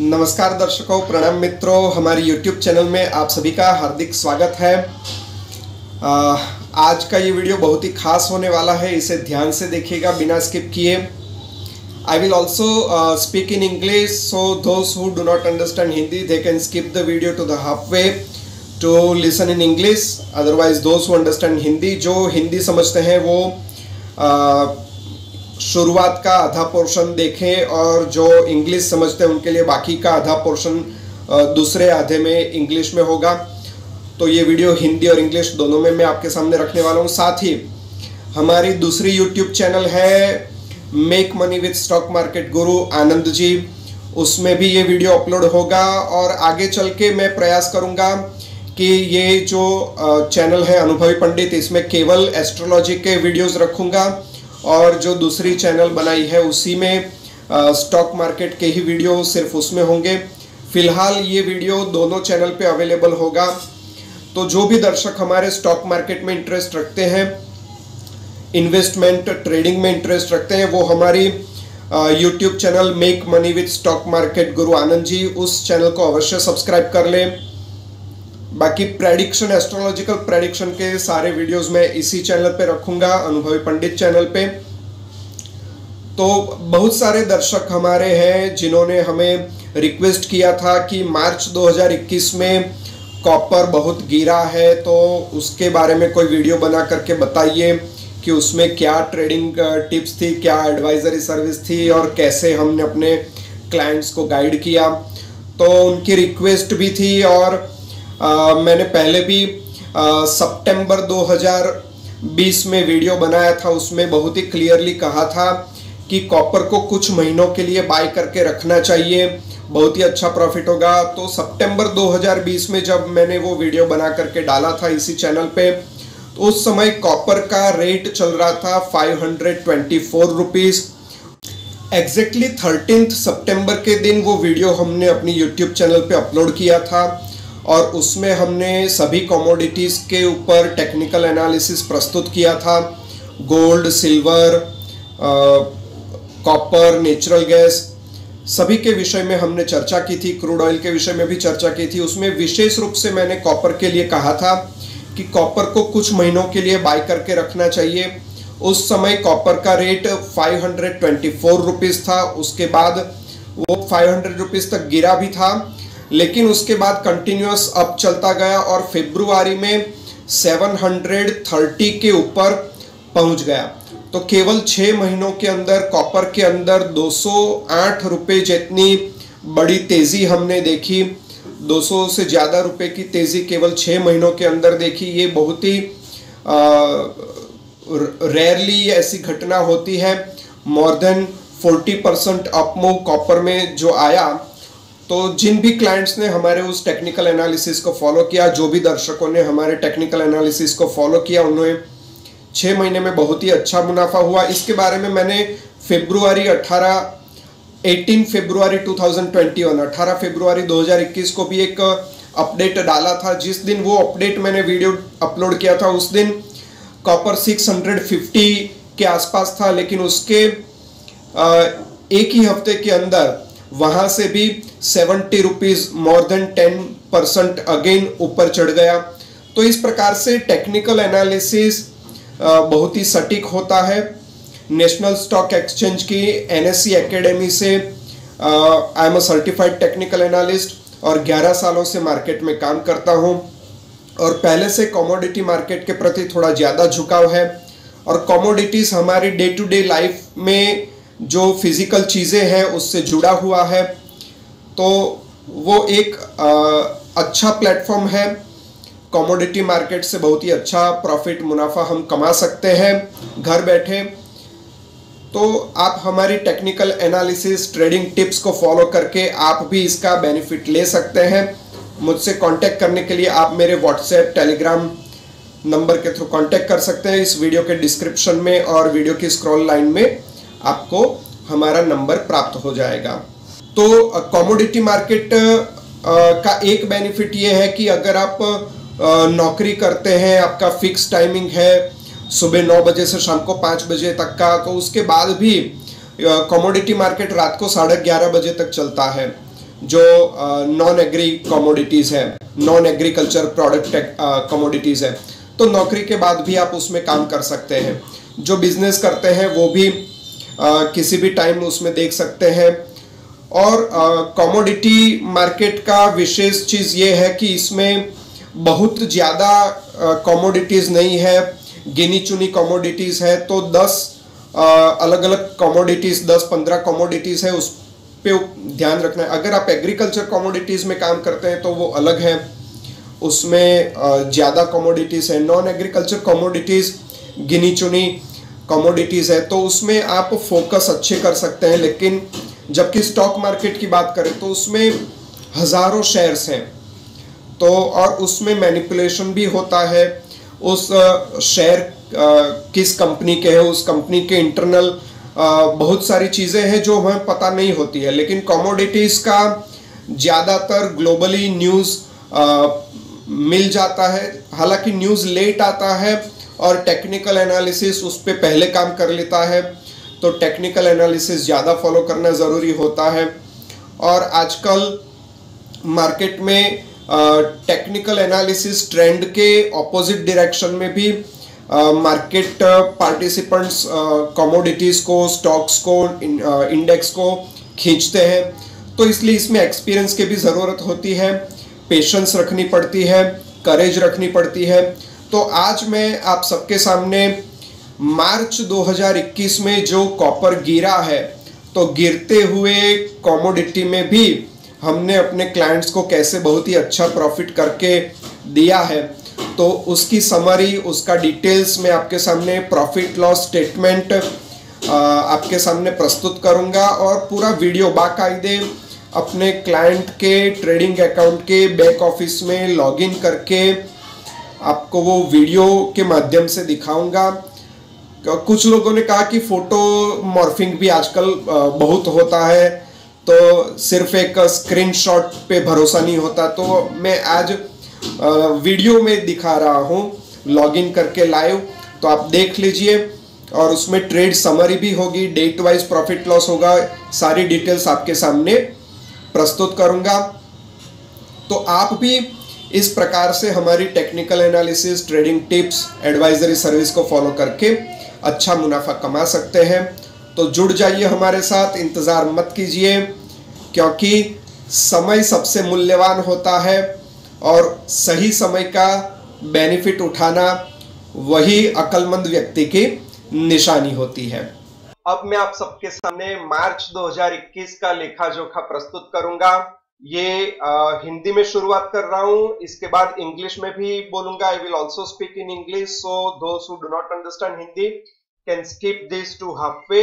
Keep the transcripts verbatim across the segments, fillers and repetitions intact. नमस्कार दर्शकों, प्रणाम मित्रों। हमारे यूट्यूब चैनल में आप सभी का हार्दिक स्वागत है। आज का ये वीडियो बहुत ही खास होने वाला है, इसे ध्यान से देखिएगा बिना स्किप किए। I will also speak in English, so those who do not understand Hindi they can skip the video to the half way to listen in English. Otherwise those who understand Hindi, जो हिंदी समझते हैं वो uh, शुरुआत का आधा portion देखें, और जो इंग्लिश समझते हैं उनके लिए बाकी का आधा पोर्शन दूसरे आधे में इंग्लिश में होगा। तो ये वीडियो हिंदी और इंग्लिश दोनों में मैं आपके सामने रखने वाला हूँ। साथ ही हमारी दूसरी यूट्यूब चैनल है make money with stock market guru Anand जी, उसमें भी ये वीडियो अपलोड होगा। और आगे चल के मैं प्रयास करूँगा कि ये जो चैनल है अनुभवी पंडित, इसमें केवल एस्ट्रोलॉजी के वीडियोज़ रखूँगा, और जो दूसरी चैनल बनाई है उसी में स्टॉक मार्केट के ही वीडियो सिर्फ उसमें होंगे। फ़िलहाल ये वीडियो दोनों चैनल पे अवेलेबल होगा। तो जो भी दर्शक हमारे स्टॉक मार्केट में इंटरेस्ट रखते हैं, इन्वेस्टमेंट ट्रेडिंग में इंटरेस्ट रखते हैं, वो हमारी YouTube channel make money with stock market guru Anand जी, उस चैनल को अवश्य सब्सक्राइब कर लें। बाकी प्रेडिक्शन, एस्ट्रोलॉजिकल प्रेडिक्शन के सारे वीडियोस मैं इसी चैनल पे रखूँगा, अनुभवी पंडित चैनल पे। तो बहुत सारे दर्शक हमारे हैं जिन्होंने हमें रिक्वेस्ट किया था कि मार्च दो हज़ार इक्कीस में कॉपर बहुत गिरा है, तो उसके बारे में कोई वीडियो बना करके बताइए कि उसमें क्या ट्रेडिंग टिप्स थी, क्या एडवाइजरी सर्विस थी, और कैसे हमने अपने क्लाइंट्स को गाइड किया। तो उनकी रिक्वेस्ट भी थी, और Uh, मैंने पहले भी uh, सितंबर दो हज़ार बीस में वीडियो बनाया था, उसमें बहुत ही क्लियरली कहा था कि कॉपर को कुछ महीनों के लिए बाय करके रखना चाहिए, बहुत ही अच्छा प्रॉफिट होगा। तो सितंबर दो हज़ार बीस में जब मैंने वो वीडियो बना करके डाला था इसी चैनल पे, तो उस समय कॉपर का रेट चल रहा था five hundred twenty four rupees. Exactly thirteen सितंबर के दिन वो वीडियो हमने अपनी यूट्यूब चैनल पे अपलोड किया था, और उसमें हमने सभी कमोडिटीज़ के ऊपर टेक्निकल एनालिसिस प्रस्तुत किया था। Gold, silver, copper, natural gas, सभी के विषय में हमने चर्चा की थी। क्रूड ऑयल के विषय में भी चर्चा की थी। उसमें विशेष रूप से मैंने कॉपर के लिए कहा था कि कॉपर को कुछ महीनों के लिए बाय करके रखना चाहिए। उस समय कॉपर का rate five hundred twenty four rupees था, उसके बाद वो फाइव हंड्रेड रुपीज़ तक गिरा भी था, लेकिन उसके बाद कंटिन्यूस अप चलता गया और फरवरी में सेवन हंड्रेड थर्टी के ऊपर पहुंच गया। तो केवल छः महीनों के अंदर कॉपर के अंदर दो सौ आठ रुपये जितनी बड़ी तेज़ी हमने देखी, दो सौ से ज़्यादा रुपए की तेज़ी केवल छः महीनों के अंदर देखी। ये बहुत ही रेयरली ऐसी घटना होती है। More than forty percent upmove copper में जो आया, तो जिन भी क्लाइंट्स ने हमारे उस टेक्निकल एनालिसिस को फॉलो किया, जो भी दर्शकों ने हमारे टेक्निकल एनालिसिस को फॉलो किया, उन्हें छः महीने में बहुत ही अच्छा मुनाफा हुआ। इसके बारे में मैंने फेब्रुआरी अठारह अठारह फेब्रुआरी दो हज़ार इक्कीस अठारह फेब्रुआरी दो हज़ार इक्कीस को भी एक अपडेट डाला था। जिस दिन वो अपडेट मैंने वीडियो अपलोड किया था, उस दिन कॉपर सिक्स हंड्रेड फिफ्टी के आसपास था, लेकिन उसके एक ही हफ्ते के अंदर वहाँ से भी seventy rupees more than ten percent again ऊपर चढ़ गया। तो इस प्रकार से टेक्निकल एनालिसिस बहुत ही सटीक होता है। नेशनल स्टॉक एक्सचेंज की एनएसई एकेडमी से I am a certified technical analyst, और ग्यारह सालों से मार्केट में काम करता हूँ, और पहले से कमोडिटी मार्केट के प्रति थोड़ा ज़्यादा झुकाव है। और कमोडिटीज़ हमारी डे टू डे लाइफ में जो फिज़िकल चीज़ें हैं उससे जुड़ा हुआ है, तो वो एक आ, अच्छा प्लेटफॉर्म है। कमोडिटी मार्केट से बहुत ही अच्छा प्रॉफिट, मुनाफा हम कमा सकते हैं घर बैठे। तो आप हमारी टेक्निकल एनालिसिस, ट्रेडिंग टिप्स को फॉलो करके आप भी इसका बेनिफिट ले सकते हैं। मुझसे कांटेक्ट करने के लिए आप मेरे व्हाट्सएप, टेलीग्राम नंबर के थ्रू कांटेक्ट कर सकते हैं। इस वीडियो के डिस्क्रिप्शन में और वीडियो की स्क्रॉल लाइन में आपको हमारा नंबर प्राप्त हो जाएगा। तो कमोडिटी मार्केट का एक बेनिफिट ये है कि अगर आप नौकरी करते हैं, आपका फिक्स टाइमिंग है सुबह नौ बजे से शाम को पाँच बजे तक का, तो उसके बाद भी कमोडिटी मार्केट रात को साढ़े ग्यारह बजे तक चलता है, जो नॉन एग्री कमोडिटीज़ है, नॉन एग्रीकल्चर प्रोडक्ट कमोडिटीज़ है, तो नौकरी के बाद भी आप उसमें काम कर सकते हैं। जो बिजनेस करते हैं वो भी आ, किसी भी टाइम उसमें देख सकते हैं। और कमोडिटी मार्केट का विशेष चीज़ ये है कि इसमें बहुत ज़्यादा कमोडिटीज़ नहीं है, गिनी चुनी कमोडिटीज़ है। तो दस आ, अलग अलग कमोडिटीज़, दस पंद्रह कमोडिटीज़ है, उस पे ध्यान रखना है। अगर आप एग्रीकल्चर कमोडिटीज़ में काम करते हैं तो वो अलग है, उसमें ज़्यादा कमोडिटीज़ है। नॉन एग्रीकल्चर कमोडिटीज़ गिनी चुनी कमोडिटीज़ है, तो उसमें आप फोकस अच्छे कर सकते हैं। लेकिन जबकि स्टॉक मार्केट की बात करें तो उसमें हज़ारों शेयर्स हैं, तो और उसमें मैनिपुलेशन भी होता है। उस शेयर किस कंपनी के हैं, उस कंपनी के इंटरनल बहुत सारी चीज़ें हैं जो हमें पता नहीं होती है। लेकिन कमोडिटीज़ का ज़्यादातर ग्लोबली न्यूज़ मिल जाता है, हालांकि न्यूज़ लेट आता है और टेक्निकल एनालिसिस उस पर पहले काम कर लेता है, तो टेक्निकल एनालिसिस ज़्यादा फॉलो करना ज़रूरी होता है। और आजकल मार्केट में टेक्निकल एनालिसिस ट्रेंड के ऑपोजिट डायरेक्शन में भी मार्केट पार्टिसिपेंट्स कमोडिटीज़ को, स्टॉक्स को, इंडेक्स को खींचते हैं, तो इसलिए इसमें एक्सपीरियंस की भी ज़रूरत होती है, पेशेंस रखनी पड़ती है, करेज रखनी पड़ती है। तो आज मैं आप सबके सामने मार्च दो हज़ार इक्कीस में जो कॉपर गिरा है, तो गिरते हुए कमोडिटी में भी हमने अपने क्लाइंट्स को कैसे बहुत ही अच्छा प्रॉफिट करके दिया है, तो उसकी समरी, उसका डिटेल्स मैं आपके सामने प्रॉफिट लॉस स्टेटमेंट आपके सामने प्रस्तुत करूंगा। और पूरा वीडियो बाकायदे अपने क्लाइंट के ट्रेडिंग अकाउंट के बैक ऑफिस में लॉगिन करके आपको वो वीडियो के माध्यम से दिखाऊंगा। कुछ लोगों ने कहा कि फ़ोटो मॉर्फिंग भी आजकल बहुत होता है, तो सिर्फ एक स्क्रीनशॉट पे भरोसा नहीं होता, तो मैं आज वीडियो में दिखा रहा हूँ लॉगिन करके लाइव, तो आप देख लीजिए। और उसमें ट्रेड समरी भी होगी, डेट वाइज प्रॉफिट लॉस होगा, सारी डिटेल्स आपके सामने प्रस्तुत करूँगा। तो आप भी इस प्रकार से हमारी technical analysis, trading tips, advisory service को फॉलो करके अच्छा मुनाफा कमा सकते हैं। तो जुड़ जाइए हमारे साथ, इंतज़ार मत कीजिए, क्योंकि समय सबसे मूल्यवान होता है और सही समय का बेनिफिट उठाना वही अक्लमंद व्यक्ति की निशानी होती है। अब मैं आप सबके सामने मार्च दो हज़ार इक्कीस का लेखा जोखा प्रस्तुत करूंगा। ये आ, हिंदी में शुरुआत कर रहा हूं, इसके बाद इंग्लिश में भी बोलूंगा। I will also speak in English, so those who do not understand Hindi can skip this to half way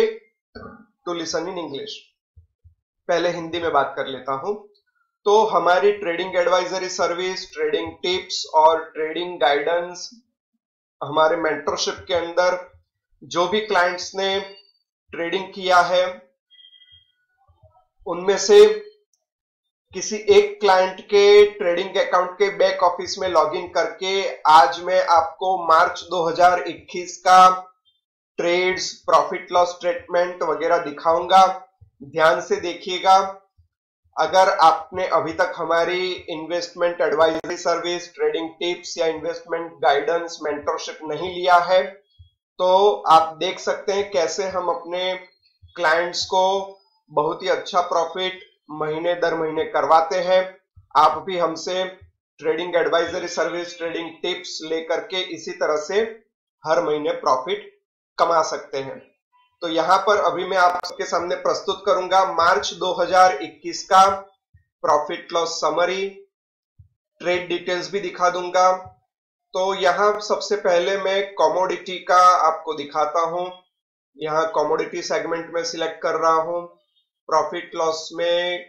to listen in English. पहले हिंदी में बात कर लेता हूं। तो हमारी trading advisory service, trading tips और ट्रेडिंग गाइडेंस, हमारे मेंटरशिप के अंदर जो भी क्लाइंट्स ने ट्रेडिंग किया है, उनमें से किसी एक क्लाइंट के ट्रेडिंग अकाउंट के बैक ऑफिस में लॉगिन करके आज मैं आपको मार्च दो हज़ार इक्कीस का ट्रेड्स, प्रॉफिट लॉस स्टेटमेंट वगैरह दिखाऊंगा। ध्यान से देखिएगा। अगर आपने अभी तक हमारी investment advisory service, trading tips या इन्वेस्टमेंट गाइडेंस, मेंटरशिप नहीं लिया है, तो आप देख सकते हैं कैसे हम अपने क्लाइंट्स को बहुत ही अच्छा प्रॉफिट महीने दर महीने करवाते हैं। आप भी हमसे trading advisory service, trading tips लेकर के इसी तरह से हर महीने प्रॉफिट कमा सकते हैं। तो यहाँ पर अभी मैं आपके सामने प्रस्तुत करूंगा मार्च दो हज़ार इक्कीस का profit loss summary, trade details भी दिखा दूंगा। तो यहाँ सबसे पहले मैं कमोडिटी का आपको दिखाता हूँ। यहाँ कमोडिटी सेगमेंट में सिलेक्ट कर रहा हूँ, प्रॉफिट लॉस में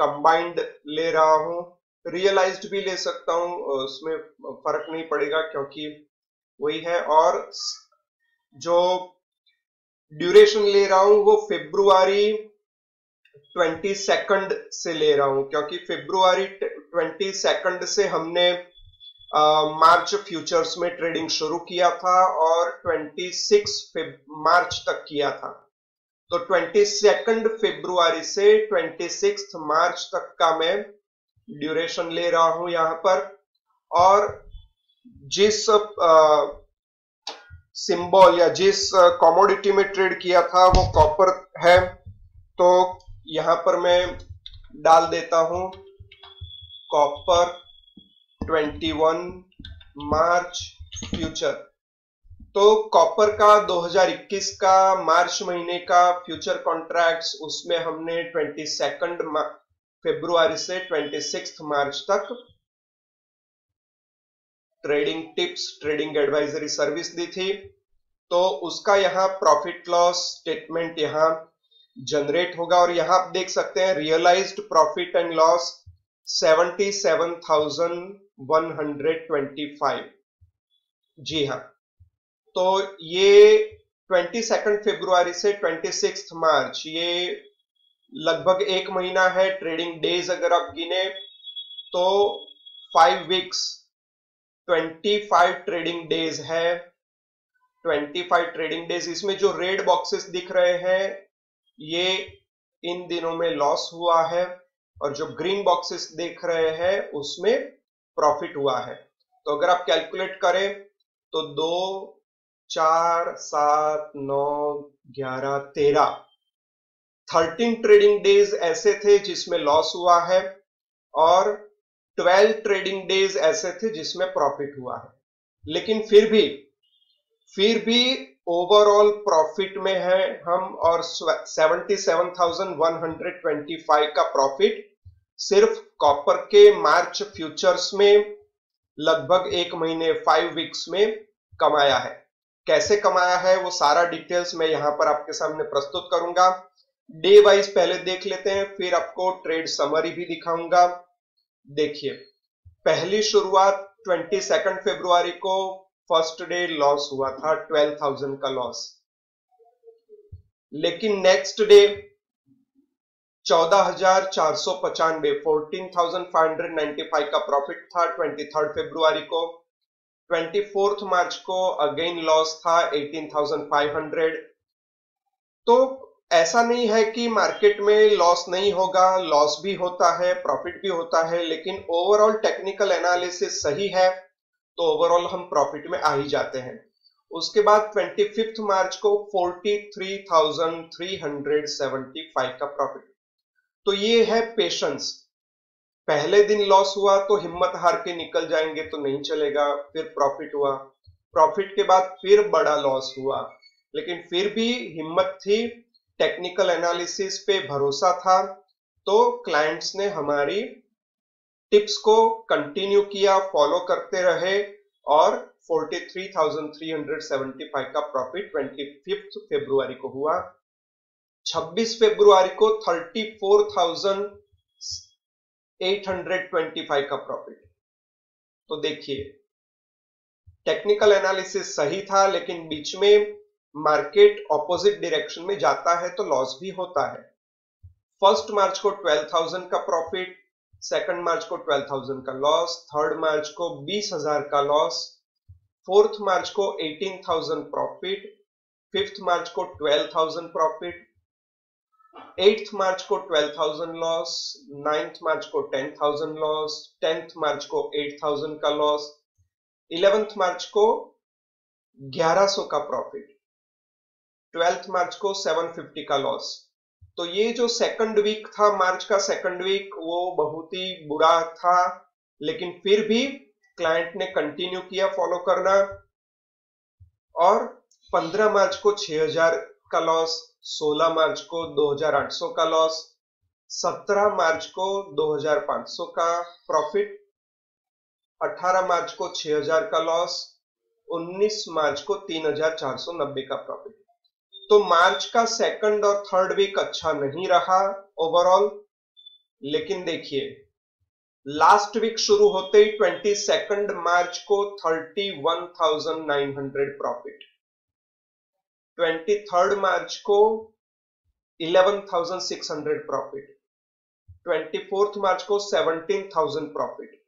कंबाइंड ले रहा हूँ, रियलाइज्ड भी ले सकता हूँ, उसमें फर्क नहीं पड़ेगा क्योंकि वही है। और जो ड्यूरेशन ले रहा हूं वो फेब्रुआरी ट्वेंटी सेकंड से ले रहा हूं, क्योंकि फेब्रुआरी ट्वेंटी सेकंड से हमने आ, मार्च फ्यूचर्स में ट्रेडिंग शुरू किया था और ट्वेंटी सिक्स मार्च तक किया था। तो बाईस फरवरी से छब्बीस मार्च तक का मैं ड्यूरेशन ले रहा हूं यहां पर। और जिस सिंबल या जिस कॉमोडिटी में ट्रेड किया था वो कॉपर है, तो यहां पर मैं डाल देता हूं कॉपर इक्कीस मार्च फ्यूचर। तो कॉपर का दो हज़ार इक्कीस का मार्च महीने का फ्यूचर कॉन्ट्रैक्ट्स, उसमें हमने बाईस फरवरी से छब्बीस मार्च तक trading tips, trading advisory service दी थी। तो उसका यहाँ प्रॉफिट लॉस स्टेटमेंट यहाँ जनरेट होगा और यहाँ आप देख सकते हैं रियलाइज्ड प्रॉफिट एंड लॉस सतहत्तर हज़ार एक सौ पच्चीस। जी हाँ, तो ये बाईस फरवरी से छब्बीस मार्च ये लगभग एक महीना है। ट्रेडिंग डेज अगर आप गिने तो फाइव वीक्स, पच्चीस ट्रेडिंग डेज है, पच्चीस ट्रेडिंग डेज। इसमें जो रेड बॉक्सेस दिख रहे हैं ये इन दिनों में लॉस हुआ है और जो ग्रीन बॉक्सेस देख रहे हैं उसमें प्रॉफिट हुआ है। तो अगर आप कैलकुलेट करें तो दो चार सात नौ ग्यारह तेरह थर्टीन ट्रेडिंग डेज ऐसे थे जिसमें लॉस हुआ है और ट्वेल्व ट्रेडिंग डेज ऐसे थे जिसमें प्रॉफिट हुआ है। लेकिन फिर भी फिर भी ओवरऑल प्रॉफिट में है हम और सतहत्तर हज़ार एक सौ पच्चीस का प्रॉफिट सिर्फ कॉपर के मार्च फ्यूचर्स में लगभग एक महीने फाइव वीक्स में कमाया है। कैसे कमाया है वो सारा डिटेल्स मैं यहाँ पर आपके सामने प्रस्तुत करूंगा। डे वाइज पहले देख लेते हैं, फिर आपको ट्रेड समरी भी दिखाऊंगा। देखिए, पहली शुरुआत बाईस फरवरी को फर्स्ट डे लॉस हुआ था, बारह हज़ार का लॉस। लेकिन नेक्स्ट डे चौदह हज़ार चार सौ पचानवे, चौदह हज़ार पाँच सौ पचानवे का प्रॉफिट था तेईस फरवरी को। चौबीस मार्च को अगेन लॉस था अठारह हज़ार पाँच सौ। तो ऐसा नहीं है कि मार्केट में लॉस नहीं होगा, लॉस भी होता है, प्रॉफिट भी होता है, लेकिन ओवरऑल टेक्निकल एनालिसिस सही है तो ओवरऑल हम प्रॉफिट में आ ही जाते हैं। उसके बाद पच्चीस मार्च को तैंतालीस हज़ार तीन सौ पचहत्तर का प्रॉफिट। तो ये है पेशेंस। पहले दिन लॉस हुआ तो हिम्मत हार के निकल जाएंगे तो नहीं चलेगा, फिर प्रॉफिट हुआ, प्रॉफिट के बाद फिर बड़ा लॉस हुआ, लेकिन फिर भी हिम्मत थी, टेक्निकल एनालिसिस पे भरोसा था, तो क्लाइंट्स ने हमारी टिप्स को कंटिन्यू किया, फॉलो करते रहे और तैंतालीस हज़ार तीन सौ पचहत्तर का प्रॉफिट पच्चीस फरवरी को हुआ। छब्बीस फरवरी को चौंतीस हज़ार आठ सौ पच्चीस का प्रॉफिट। तो देखिए, टेक्निकल एनालिसिस सही था लेकिन बीच में मार्केट ऑपोजिट डायरेक्शन में जाता है तो लॉस भी होता है। फर्स्ट मार्च को बारह हज़ार का प्रॉफिट, सेकंड मार्च को बारह हज़ार का लॉस, थर्ड मार्च को बीस हज़ार का लॉस, फोर्थ मार्च को अठारह हज़ार प्रॉफिट, फिफ्थ मार्च को बारह हज़ार प्रॉफिट, एट्थ मार्च को बारह हज़ार लॉस, नाइन्थ मार्च को दस हज़ार लॉस, टेंथ मार्च को आठ हज़ार का लॉस, इलेवेंथ मार्च को ग्यारह सौ का प्रॉफिट, ट्वेल्थ मार्च को सात सौ पचास का लॉस। तो ये जो सेकंड वीक था, मार्च का सेकंड वीक, वो बहुत ही बुरा था, लेकिन फिर भी क्लाइंट ने कंटिन्यू किया फॉलो करना और पंद्रह मार्च को छह हज़ार का लॉस, सोलह मार्च को दो हज़ार आठ सौ का लॉस, सत्रह मार्च को दो हज़ार पाँच सौ का प्रॉफिट, अठारह मार्च को छह हज़ार का लॉस, उन्नीस मार्च को तीन हज़ार चार सौ नब्बे का प्रॉफिट। तो मार्च का सेकंड और थर्ड वीक अच्छा नहीं रहा ओवरऑल। लेकिन देखिए, लास्ट वीक शुरू होते ही बाईस मार्च को इकतीस हज़ार नौ सौ प्रॉफिट, तेईस मार्च को ग्यारह हज़ार छह सौ प्रॉफिट, चौबीस मार्च को सत्रह हज़ार प्रॉफिट,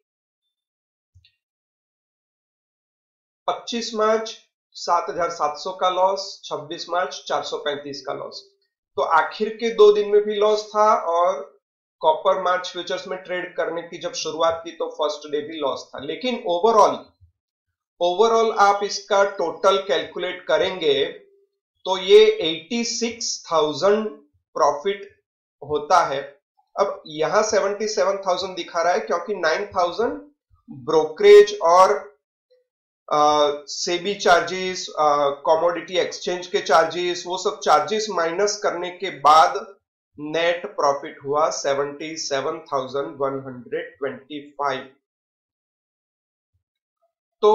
पच्चीस मार्च सात हज़ार सात सौ का लॉस, छब्बीस मार्च चार सौ पैंतीस का लॉस। तो आखिर के दो दिन में भी लॉस था और कॉपर मार्च फ्यूचर्स में ट्रेड करने की जब शुरुआत की तो फर्स्ट डे भी लॉस था। लेकिन ओवरऑल ओवरऑल आप इसका टोटल कैलकुलेट करेंगे तो ये छियासी हज़ार प्रॉफिट होता है। अब यहां सतहत्तर हज़ार दिखा रहा है क्योंकि नौ हज़ार ब्रोकरेज और सेबी चार्जेस, कॉमोडिटी एक्सचेंज के चार्जेस, वो सब चार्जेस माइनस करने के बाद नेट प्रॉफिट हुआ सतहत्तर हज़ार एक सौ पच्चीस। तो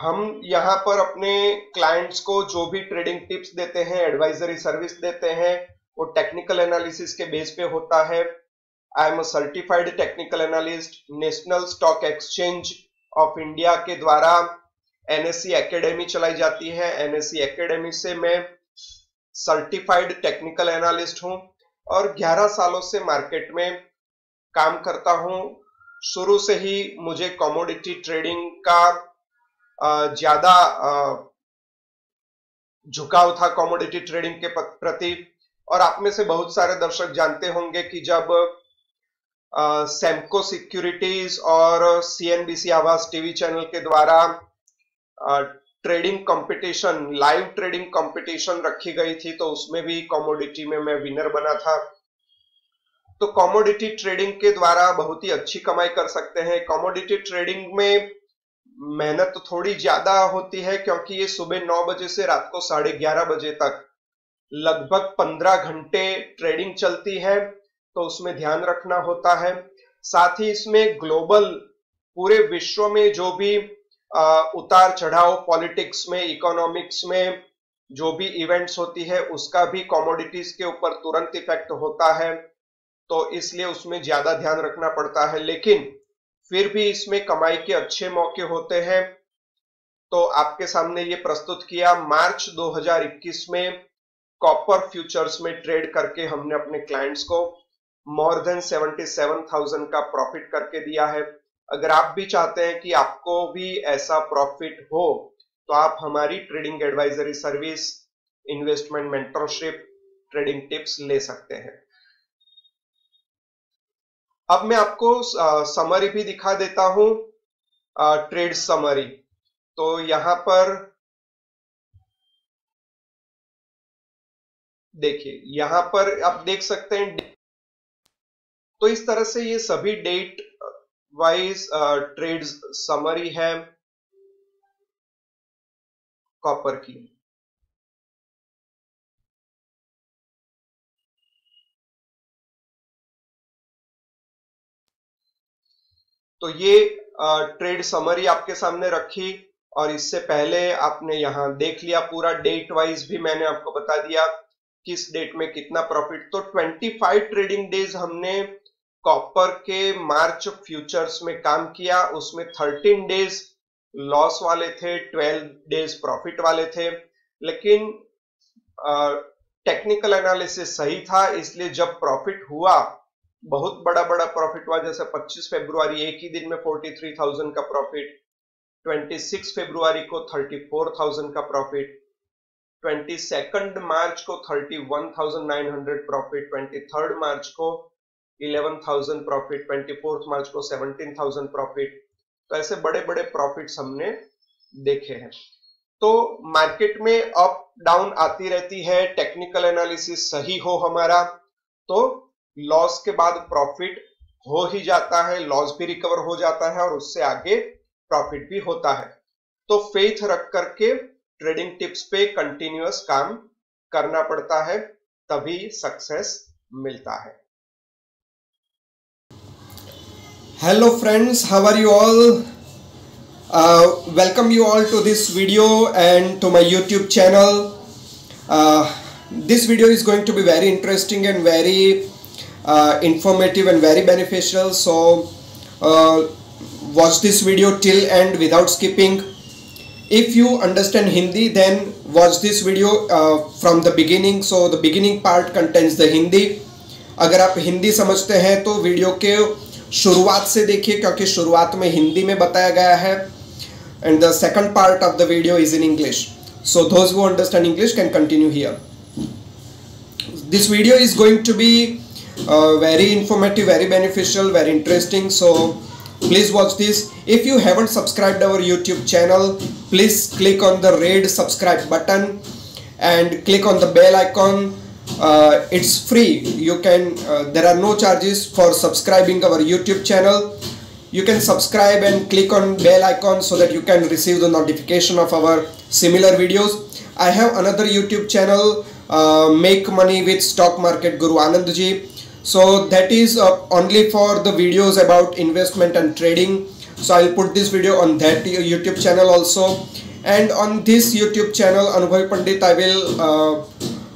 हम यहाँ पर अपने क्लाइंट्स को जो भी ट्रेडिंग टिप्स देते हैं, एडवाइजरी सर्विस देते हैं, वो टेक्निकल एनालिसिस के बेस पे होता है। I am a certified technical analyst, national stock exchange of India के द्वारा एनएसई एकेडमी चलाई जाती है। एनएसई एकेडमी से मैं सर्टिफाइड टेक्निकल एनालिस्ट हूं और ग्यारह सालों से मार्केट में काम करता हूं। शुरू से ही मुझे कॉमोडिटी ट्रेडिंग का ज्यादा झुकाव था, कॉमोडिटी ट्रेडिंग के प्रति। और आप में से बहुत सारे दर्शक जानते होंगे कि जब सैमको uh, सिक्योरिटीज और सीएनबीसी आवाज टीवी चैनल के द्वारा trading uh, competition, live trading competition रखी गई थी तो उसमें भी कॉमोडिटी में मैं विनर बना था। तो कॉमोडिटी ट्रेडिंग के द्वारा बहुत ही अच्छी कमाई कर सकते हैं। कॉमोडिटी ट्रेडिंग में मेहनत तो थोड़ी ज्यादा होती है क्योंकि ये सुबह नौ बजे से रात को साढ़े ग्यारह बजे तक लगभग पंद्रह घंटे ट्रेडिंग चलती है, तो उसमें ध्यान रखना होता है। साथ ही इसमें ग्लोबल, पूरे विश्व में जो भी आ, उतार चढ़ाव पॉलिटिक्स में, इकोनॉमिक्स में जो भी इवेंट्स होती है उसका भी कॉमोडिटीज के ऊपर तुरंत इफेक्ट होता है, तो इसलिए उसमें ज्यादा ध्यान रखना पड़ता है। लेकिन फिर भी इसमें कमाई के अच्छे मौके होते हैं। तो आपके सामने ये प्रस्तुत किया मार्च दो हज़ार इक्कीस में कॉपर फ्यूचर्स में ट्रेड करके हमने अपने क्लाइंट्स को मोर देन सतहत्तर हज़ार का प्रॉफिट करके दिया है। अगर आप भी चाहते हैं कि आपको भी ऐसा प्रॉफिट हो तो आप हमारी trading advisory service, investment mentorship, trading tips ले सकते हैं। अब मैं आपको समरी भी दिखा देता हूं, ट्रेड समरी। तो यहां पर देखिए, यहां पर आप देख सकते हैं। तो इस तरह से ये सभी डेट वाइज ट्रेड्स समरी है कॉपर की। तो ये ट्रेड uh, समरी आपके सामने रखी और इससे पहले आपने यहां देख लिया पूरा डेट वाइज भी मैंने आपको बता दिया किस डेट में कितना प्रॉफिट। तो पच्चीस ट्रेडिंग डेज हमने कॉपर के मार्च फ्यूचर्स में काम किया। उसमें तेरह डेज लॉस वाले थे, बारह डेज प्रॉफिट वाले थे। लेकिन टेक्निकल एनालिसिस सही था इसलिए जब प्रॉफिट हुआ, बहुत बड़ा बड़ा प्रॉफिट हुआ। जैसे पच्चीस फरवरी एक ही दिन में तैंतालीस हज़ार का प्रॉफिट, छब्बीस फरवरी को चौंतीस हज़ार का प्रॉफिट, बाईस मार्च को इकतीस हज़ार नौ सौ प्रॉफिट, तेईस मार्च को ग्यारह हज़ार प्रॉफिट, चौबीस मार्च को सत्रह हज़ार प्रॉफिट। तो ऐसे बड़े बड़े प्रॉफिट्स हमने देखे हैं। तो मार्केट में अप डाउन आती रहती है। टेक्निकल एनालिसिस सही हो हमारा तो लॉस के बाद प्रॉफिट हो ही जाता है, लॉस भी रिकवर हो जाता है और उससे आगे प्रॉफिट भी होता है। तो फेथ रख करके ट्रेडिंग टिप्स पे कंटिन्यूअस काम करना पड़ता है, तभी सक्सेस मिलता है। Hello friends, how are you all? Uh, welcome you all to this video and to my YouTube channel. Uh, this video is going to be very interesting and very uh, informative and very beneficial. So uh, watch this video till end without skipping. If you understand Hindi, then watch this video uh, from the beginning. So the beginning part contains the Hindi. अगर आप हिंदी समझते हैं तो video के शुरुआत से देखिए क्योंकि शुरुआत में हिंदी में बताया गया है। And the second part of the video is in English, so those who understand English can continue here. this video is going to be uh, very informative, very beneficial, very interesting. So please watch this. If you haven't subscribed our YouTube channel, please click on the red subscribe button and click on the bell icon. Uh, it's free. You can uh, there are no charges for subscribing our YouTube channel. You can subscribe and click on bell icon so that you can receive the notification of our similar videos. I have another YouTube channel, uh, Make Money with Stock Market Guru Aanandji. So that is uh, only for the videos about investment and trading. So I'll put this video on that YouTube channel also. And on this YouTube channel, Anubhavi Pandit, I will uh,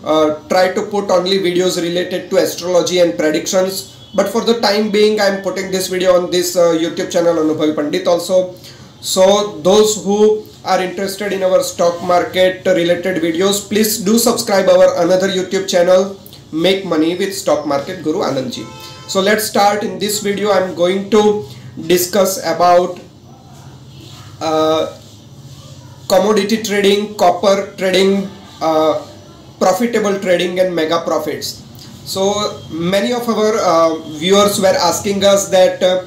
uh, try to put only videos related to astrology and predictions. But for the time being, I am putting this video on this uh, YouTube channel, Anubhavi Pandit also. So those who are interested in our stock market related videos, please do subscribe our another YouTube channel, Make Money with Stock Market Guru Aanandji. So let's start. In this video, I am going to discuss about uh, commodity trading, copper trading, uh, profitable trading and mega profits. So many of our uh, viewers were asking us that uh,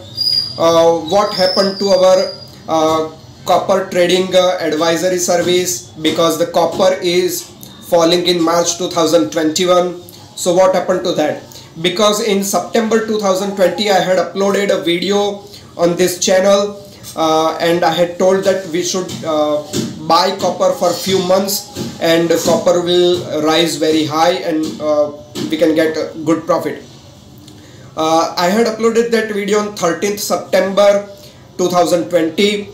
uh, what happened to our uh, copper trading uh, advisory service, because the copper is falling in March two thousand twenty-one. So what happened to that? Because in September two thousand twenty I had uploaded a video on this channel uh, and I had told that we should uh, buy copper for few months and copper will rise very high and uh, we can get a good profit. Uh, I had uploaded that video on thirteenth September two thousand twenty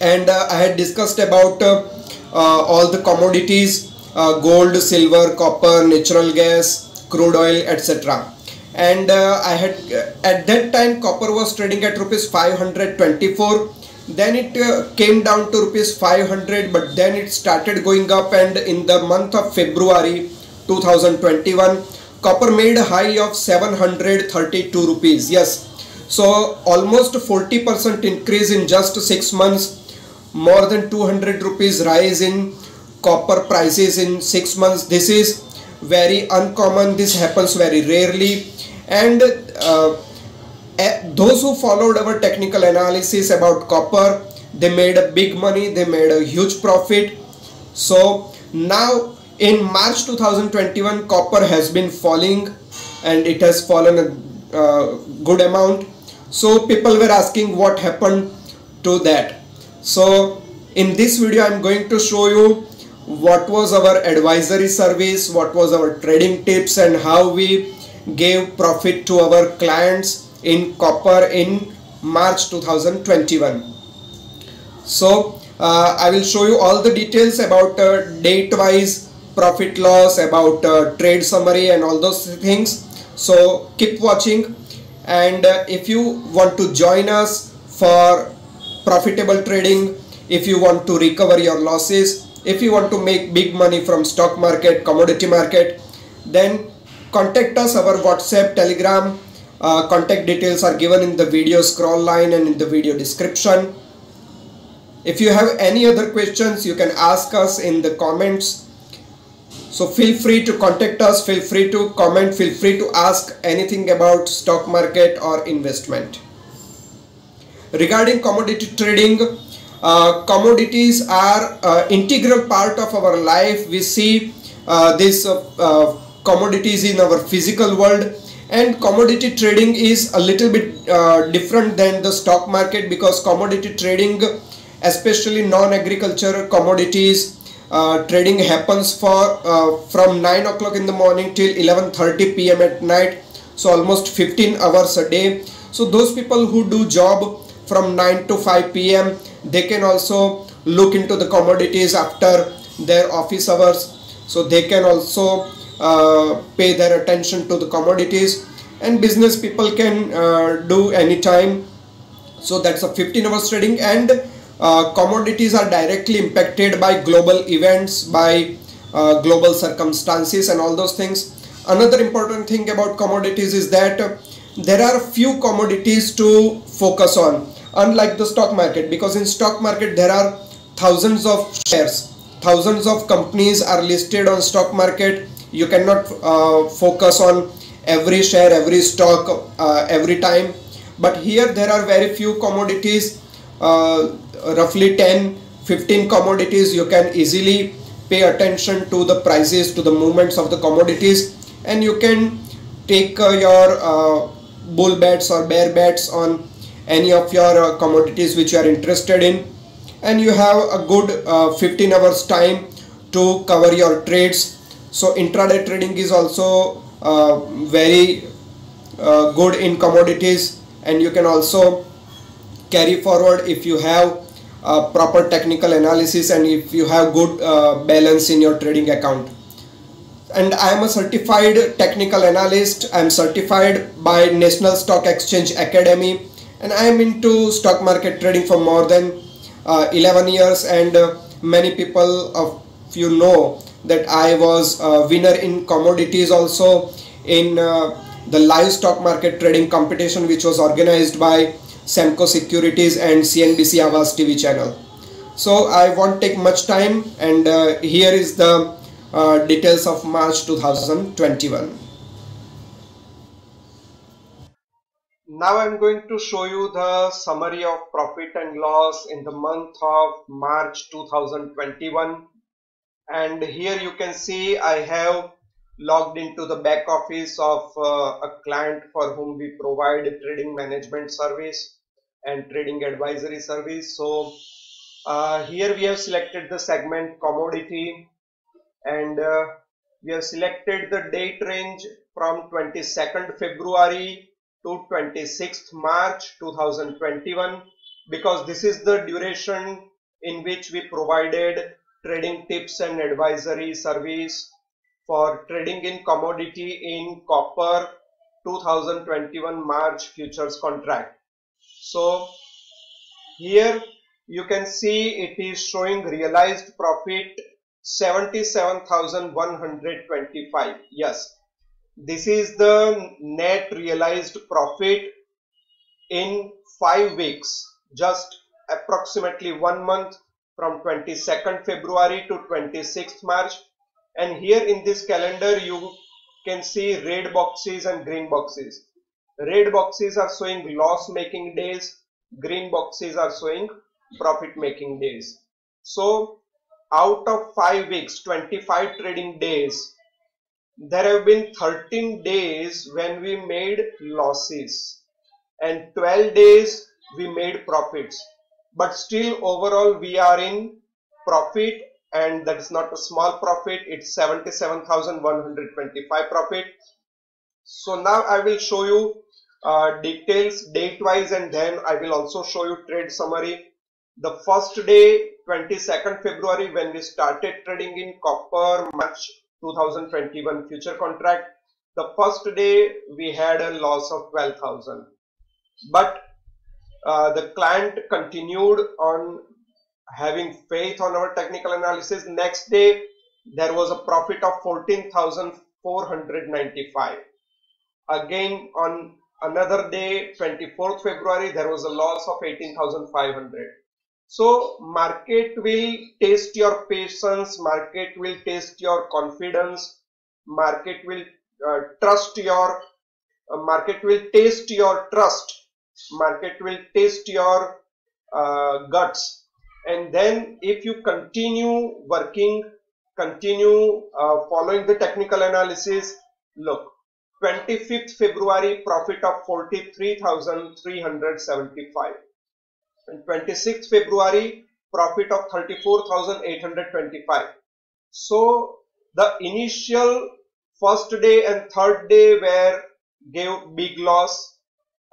and uh, I had discussed about uh, uh, all the commodities, uh, gold, silver, copper, natural gas, crude oil, et cetera. And uh, I had uh, at that time copper was trading at rupees five hundred twenty-four. Then it uh, came down to rupees five hundred, but then it started going up, and in the month of February two thousand twenty-one copper made a high of seven hundred thirty-two rupees. Yes, so almost forty percent increase in just six months, more than two hundred rupees rise in copper prices in six months. This is very uncommon, this happens very rarely. And uh, those who followed our technical analysis about copper, they made a big money, they made a huge profit. So now in March two thousand twenty-one copper has been falling and it has fallen a uh, good amount. So people were asking what happened to that. So in this video I am going to show you what was our advisory service, what was our trading tips, and how we gave profit to our clients in copper in March two thousand twenty-one. So uh, I will show you all the details about uh, date wise profit loss, about uh, trade summary and all those things. So keep watching, and uh, if you want to join us for profitable trading, if you want to recover your losses, if you want to make big money from stock market, commodity market, then contact us. Our WhatsApp, Telegram Uh, contact details are given in the video scroll line and in the video description. If you have any other questions, you can ask us in the comments. So feel free to contact us, feel free to comment, feel free to ask anything about stock market or investment. Regarding commodity trading, uh, commodities are uh, integral part of our life. We see uh, these uh, uh, commodities in our physical world. And commodity trading is a little bit uh, different than the stock market, because commodity trading, especially non-agricultural commodities, uh, trading happens for uh, from nine o'clock in the morning till eleven thirty p m at night. So almost fifteen hours a day. So those people who do job from nine to five p m, they can also look into the commodities after their office hours. So they can also Uh, pay their attention to the commodities, and business people can uh, do anytime. So that's a fifteen hours trading, and uh, commodities are directly impacted by global events, by uh, global circumstances and all those things. Another important thing about commodities is that uh, there are few commodities to focus on, unlike the stock market, because in stock market there are thousands of shares, thousands of companies are listed on stock market. You cannot uh, focus on every share, every stock, uh, every time. But here there are very few commodities, uh, roughly ten fifteen commodities. You can easily pay attention to the prices, to the movements of the commodities, and you can take uh, your uh, bull bets or bear bets on any of your uh, commodities which you are interested in, and you have a good uh, fifteen hours time to cover your trades. So intraday trading is also uh, very uh, good in commodities, and you can also carry forward if you have uh, proper technical analysis and if you have good uh, balance in your trading account. And I am a certified technical analyst. I am certified by National Stock Exchange Academy, and I am into stock market trading for more than uh, eleven years, and uh, many people of you know that I was a winner in commodities, also in uh, the live stock market trading competition which was organized by Samco Securities and C N B C Awaaz T V channel. So I won't take much time, and uh, here is the uh, details of March two thousand twenty-one. Now I am going to show you the summary of profit and loss in the month of March two thousand twenty-one. And here you can see I have logged into the back office of uh, a client for whom we provide trading management service and trading advisory service. So uh, here we have selected the segment commodity, and uh, we have selected the date range from twenty-second February to twenty-sixth March two thousand twenty-one, because this is the duration in which we provided trading tips and advisory service for trading in commodity in Copper two thousand twenty-one March futures contract. So here you can see it is showing realized profit seventy-seven thousand one hundred twenty-five. Yes, this is the net realized profit in five weeks, just approximately one month from twenty-second February to twenty-sixth March. And here in this calendar you can see red boxes and green boxes. Red boxes are showing loss making days, green boxes are showing profit making days. So out of five weeks, twenty-five trading days, there have been thirteen days when we made losses and twelve days we made profits. But still overall we are in profit, and that is not a small profit, it's seventy-seven thousand one hundred twenty-five profit. So now I will show you uh, details date wise, and then I will also show you trade summary. The first day, twenty-second February, when we started trading in Copper March two thousand twenty-one future contract, the first day we had a loss of twelve thousand, but Uh, the client continued on having faith on our technical analysis. Next day there was a profit of fourteen thousand four hundred ninety-five. Again on another day, twenty-fourth February, there was a loss of eighteen thousand five hundred. So market will test your patience, market will test your confidence, market will uh, trust your uh, market will test your trust. Market will test your uh, guts, and then if you continue working, continue uh, following the technical analysis, look, twenty-fifth February profit of forty-three thousand three hundred seventy-five, and twenty-sixth February profit of thirty-four thousand eight hundred twenty-five. So the initial first day and third day were gave big loss,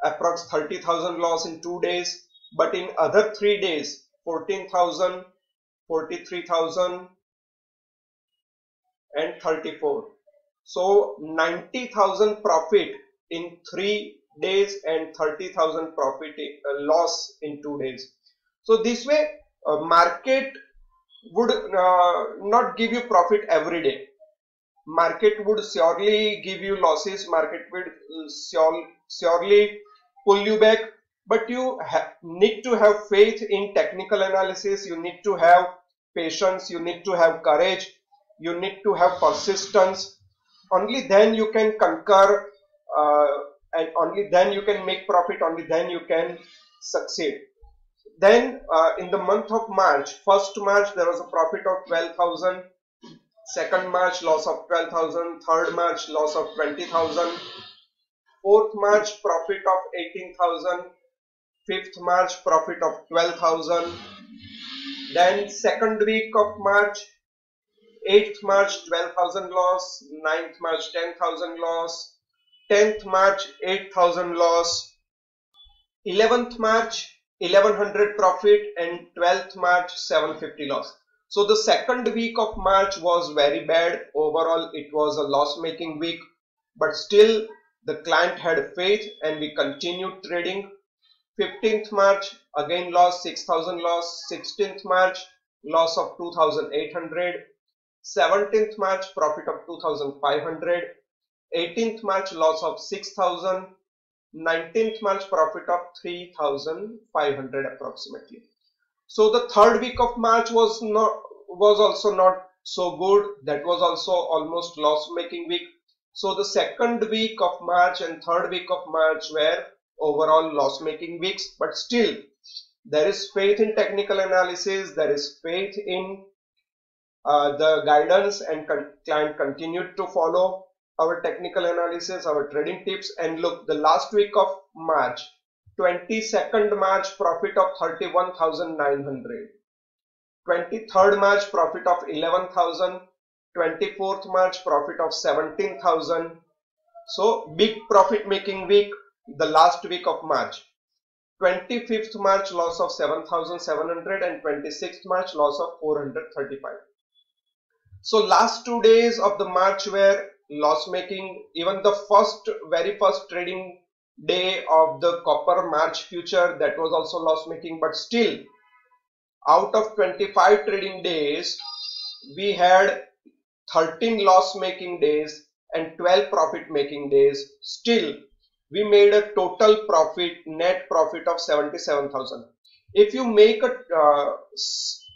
approx thirty thousand loss in two days, but in other three days, fourteen thousand, forty-three thousand and thirty-four. So ninety thousand profit in three days and thirty thousand profit uh, loss in two days. So this way uh, market would uh, not give you profit every day. Market would surely give you losses, market would uh, surely pull you back, but you need to have faith in technical analysis, you need to have patience, you need to have courage, you need to have persistence, only then you can conquer, uh, and only then you can make profit, only then you can succeed. Then uh, in the month of March, first March there was a profit of twelve thousand, second March loss of twelve thousand, third March loss of twenty thousand, fourth March profit of eighteen thousand, fifth March profit of twelve thousand, then second week of March, eighth March twelve thousand loss, ninth March ten thousand loss, tenth March eight thousand loss, eleventh March eleven hundred profit, and twelfth March seven fifty loss. So the second week of March was very bad. Overall it was a loss making week, but still the client had faith and we continued trading. fifteenth March again loss, six thousand loss, sixteenth March loss of two thousand eight hundred, seventeenth March profit of two thousand five hundred, eighteenth March loss of six thousand, nineteenth March profit of three thousand five hundred approximately. So the third week of March was not was also not so good. That was also almost loss making week. So the second week of March and third week of March were overall loss making weeks, but still there is faith in technical analysis, there is faith in uh, the guidance, and con client continued to follow our technical analysis, our trading tips. And look, the last week of March, twenty-second March profit of thirty-one thousand nine hundred, twenty-third March profit of eleven thousand, twenty-fourth March profit of seventeen thousand. So big profit making week, the last week of March. twenty-fifth March loss of seven thousand seven hundred and twenty-sixth March loss of four hundred thirty-five. So last two days of the March were loss making. Even the first very first trading day of the copper March future, that was also loss making, but still out of twenty-five trading days we had thirteen loss making days and twelve profit making days. Still we made a total profit, net profit of seventy-seven thousand. If you make a uh,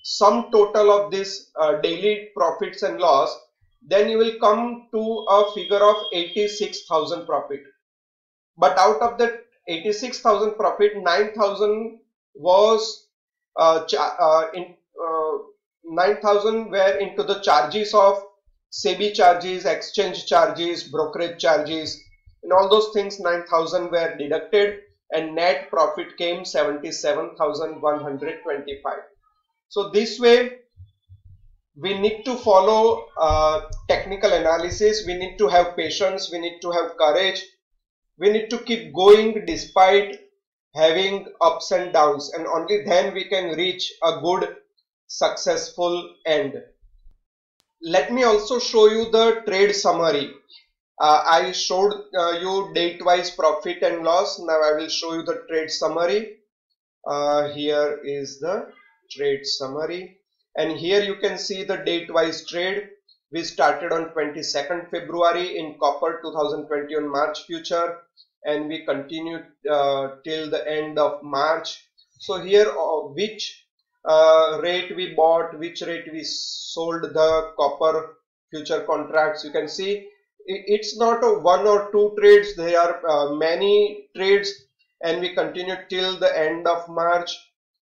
sum total of this uh, daily profits and loss, then you will come to a figure of eighty-six thousand profit. But out of that eighty-six thousand profit, nine thousand was uh, uh, in uh, nine thousand were into the charges of SEBI charges, exchange charges, brokerage charges, and all those things. Nine thousand were deducted and net profit came seventy-seven thousand one hundred twenty-five. So this way we need to follow uh, technical analysis, we need to have patience, we need to have courage, we need to keep going despite having ups and downs, and only then we can reach a good successful end. Let me also show you the trade summary. uh, I showed uh, you date wise profit and loss. Now I will show you the trade summary. Uh, here is the trade summary. And here you can see the date wise trade. We started on twenty-second February in copper two thousand twenty-one March future, and we continued uh, till the end of March. So here uh, which uh, rate we bought, which rate we sold the copper future contracts. You can see it's not a one or two trades, there are uh, many trades, and we continued till the end of March.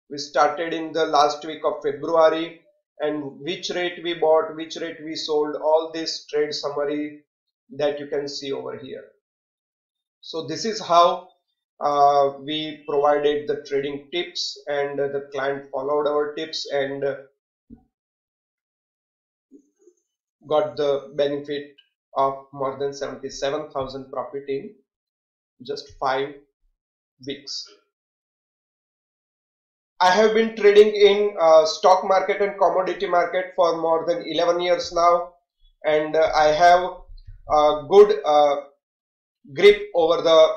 We started in the last week of February, and which rate we bought, which rate we sold, all this trade summary that you can see over here. So this is how uh, we provided the trading tips, and uh, the client followed our tips and uh, got the benefit of more than seventy-seven thousand profit in just five weeks. I have been trading in uh, stock market and commodity market for more than eleven years now, and uh, I have a good uh, grip over the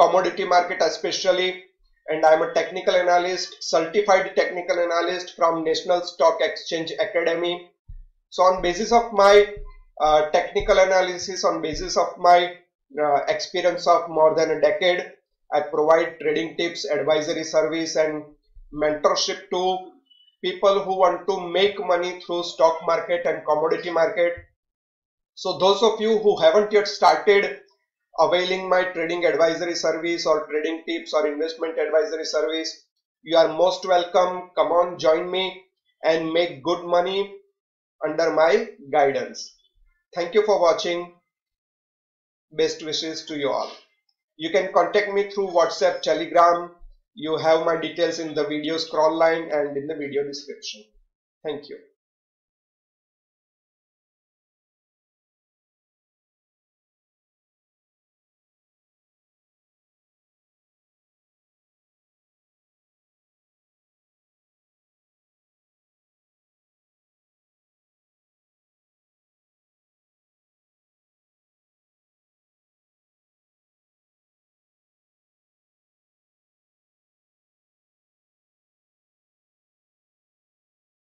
commodity market especially, and I am a technical analyst, certified technical analyst from National Stock Exchange Academy. So on basis of my uh, technical analysis, on basis of my uh, experience of more than a decade, I provide trading tips, advisory service, and mentorship to people who want to make money through stock market and commodity market. So those of you who haven't yet started availing my trading advisory service or trading tips or investment advisory service, you are most welcome. Come on, join me and make good money under my guidance. Thank you for watching. Best wishes to you all. You can contact me through WhatsApp, Telegram. You have my details in the video scroll line and in the video description. Thank you.